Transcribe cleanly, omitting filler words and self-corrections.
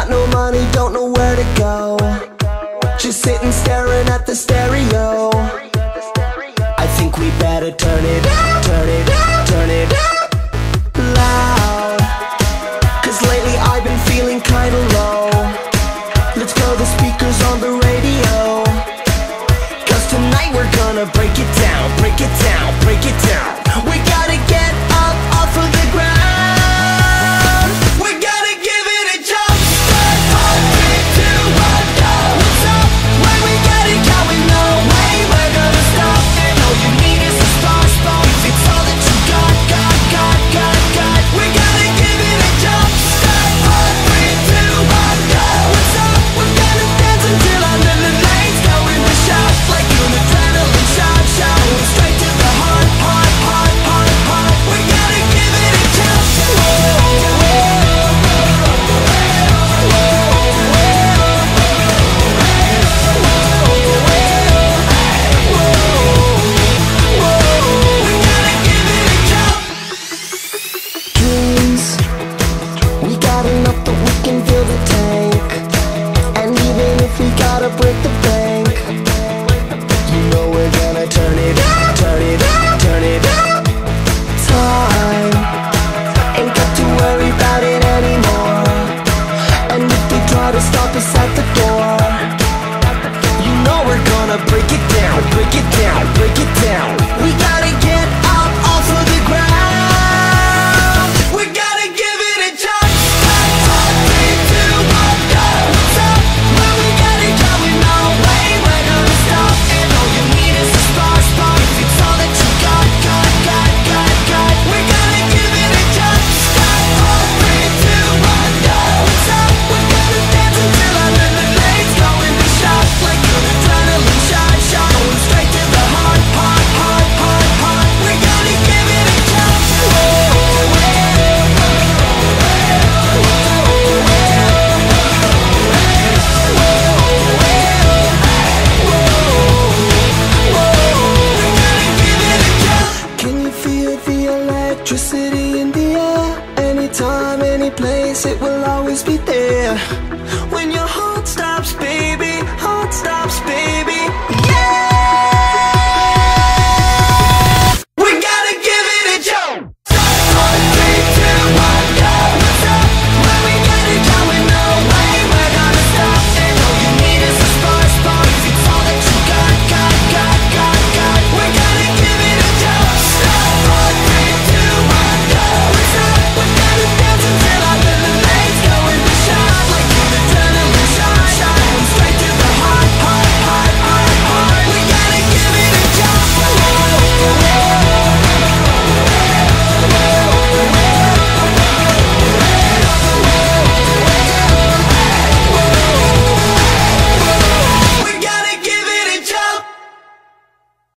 Got no money, don't know where to go. Just sitting staring at the stereo. I think we better turn it up, turn it up, turn it up loud. 'Cause lately I've been feeling kinda low. Let's blow the speakers on the radio. 'Cause tonight we're gonna break it down, break it down, break it down. We gotta get up off of the ground. Electricity in the air, anytime, any place, it will always be there. When your heart stops, baby.